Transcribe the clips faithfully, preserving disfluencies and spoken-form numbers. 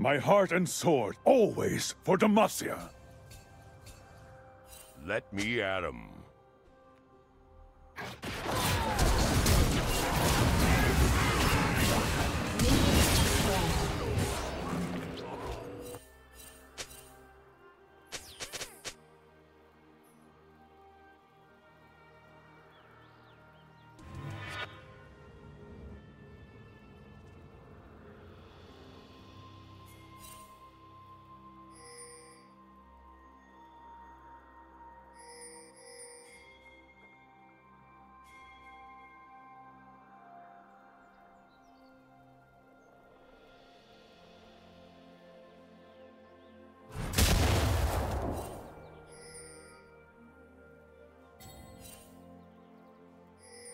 My heart and sword, always for Demacia. Let me at 'em.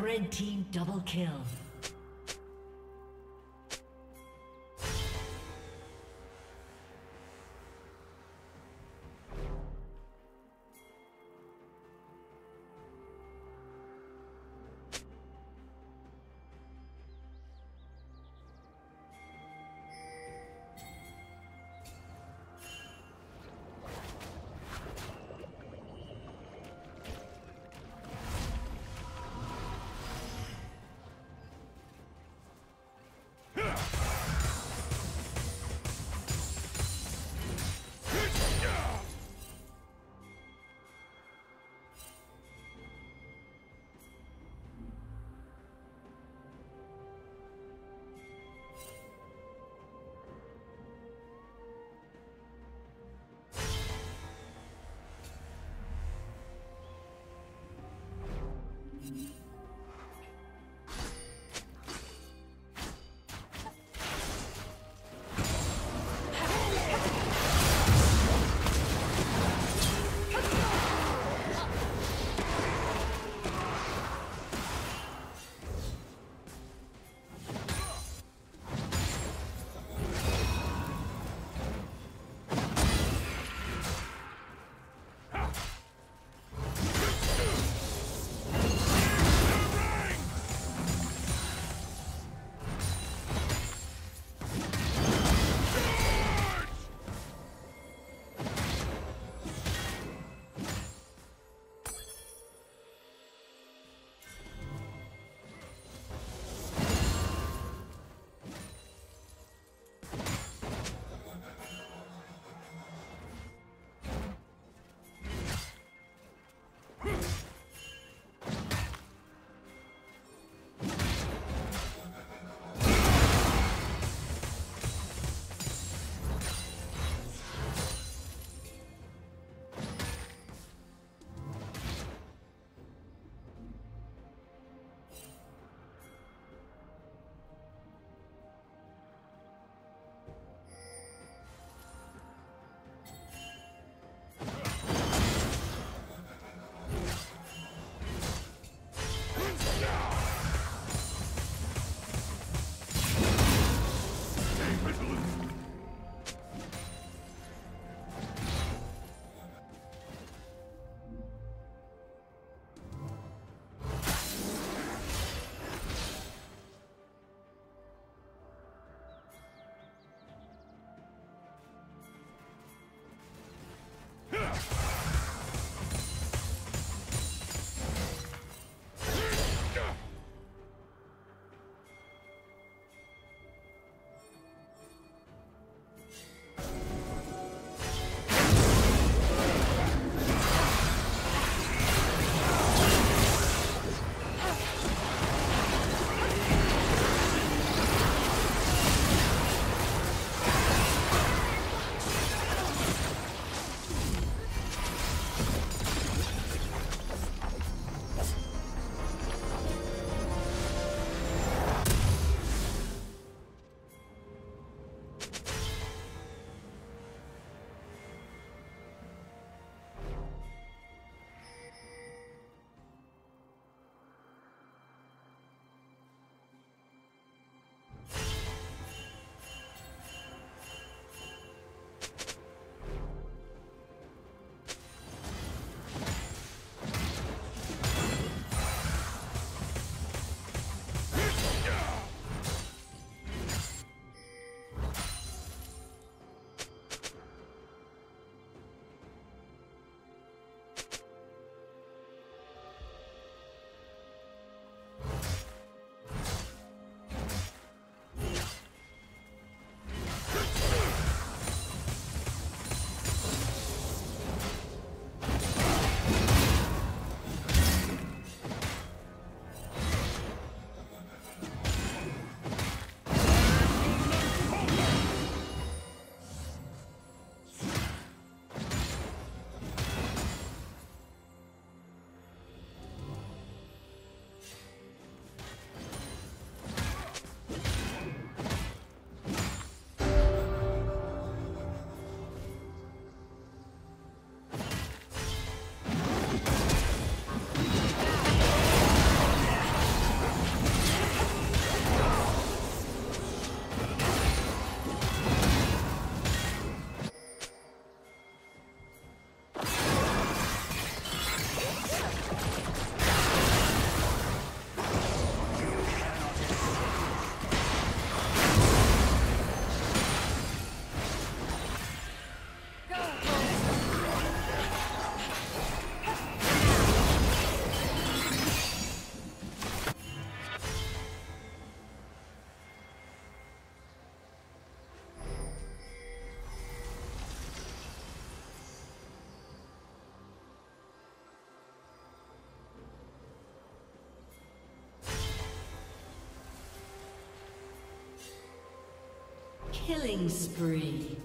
Red team double kill. Killing spree.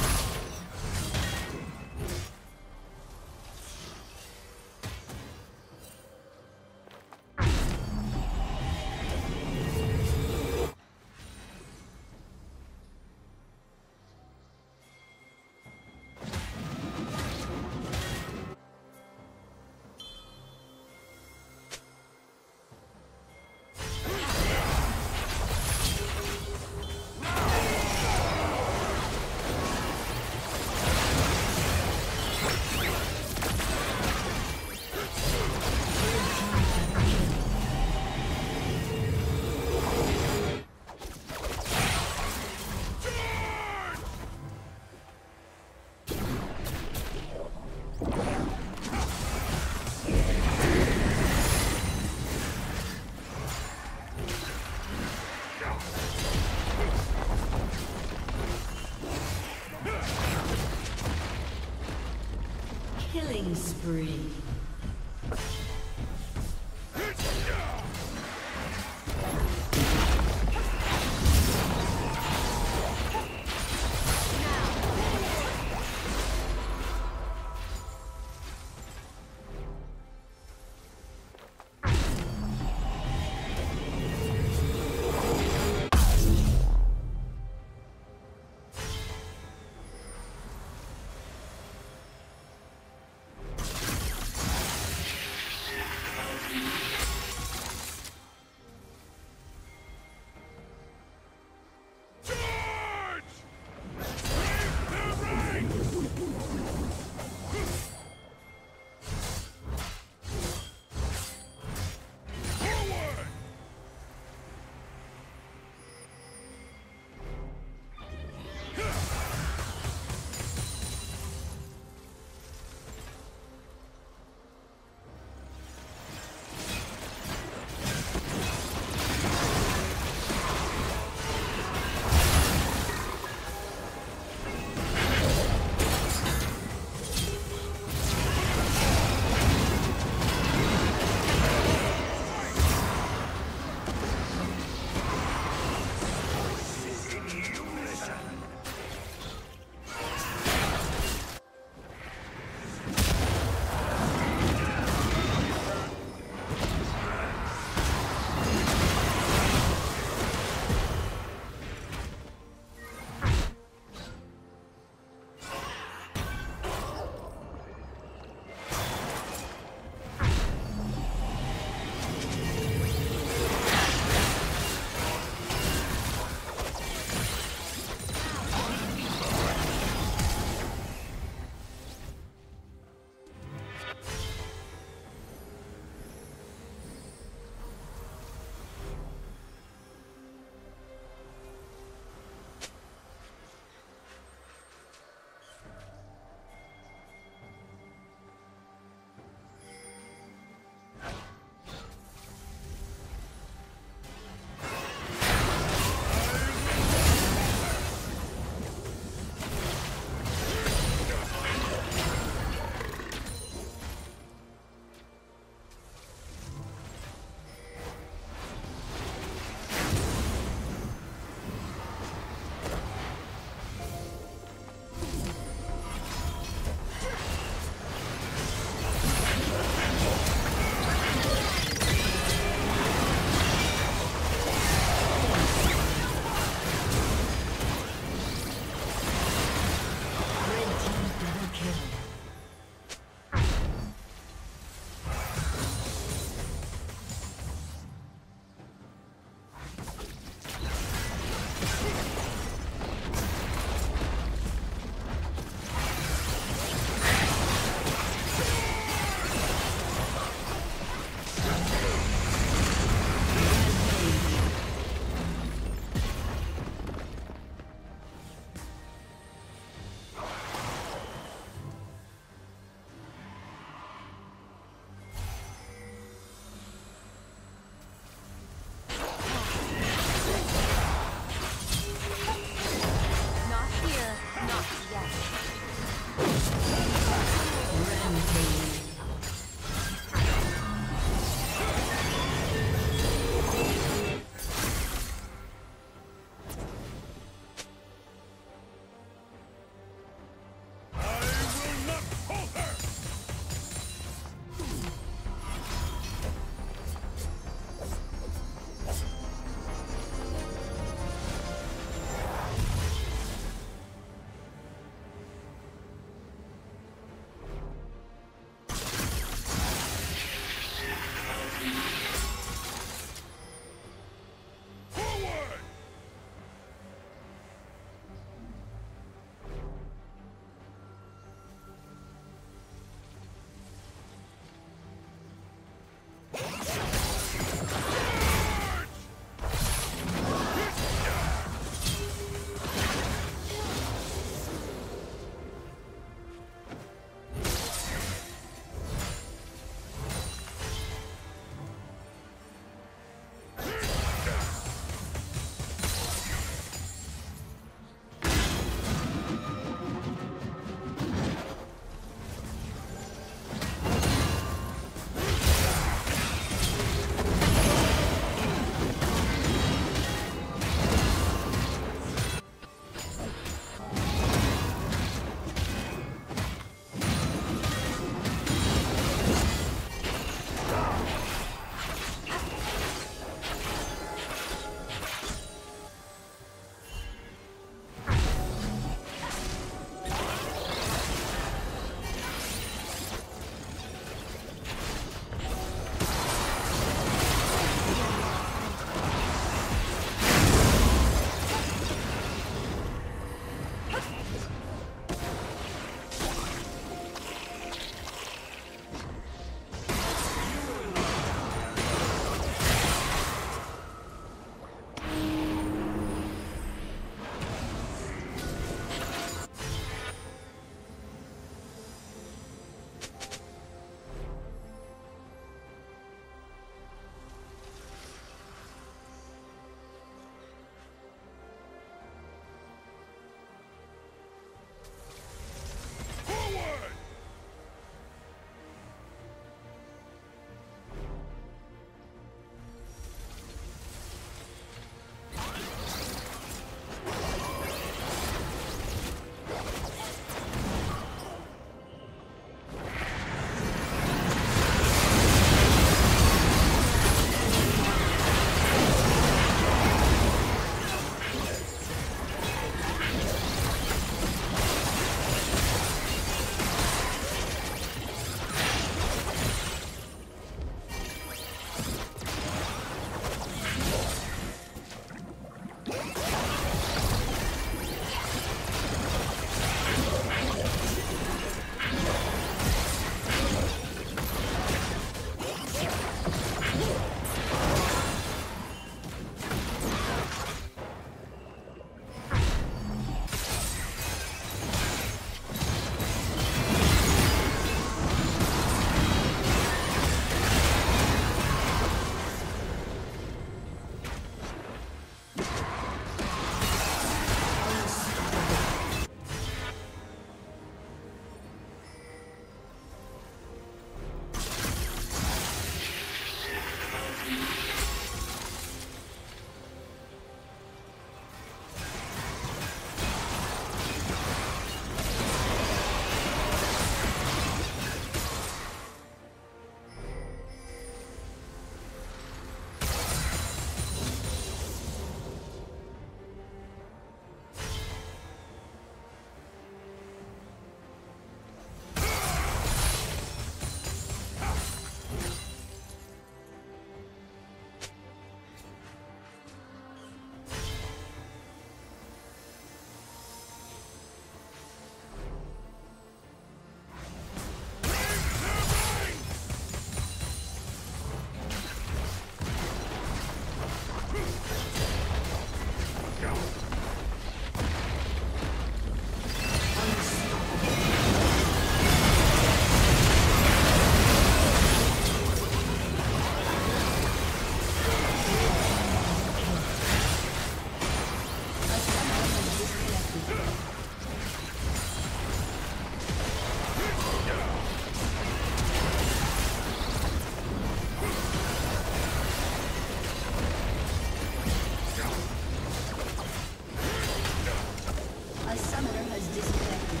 A summoner has disconnected.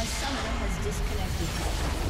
A summoner has disconnected.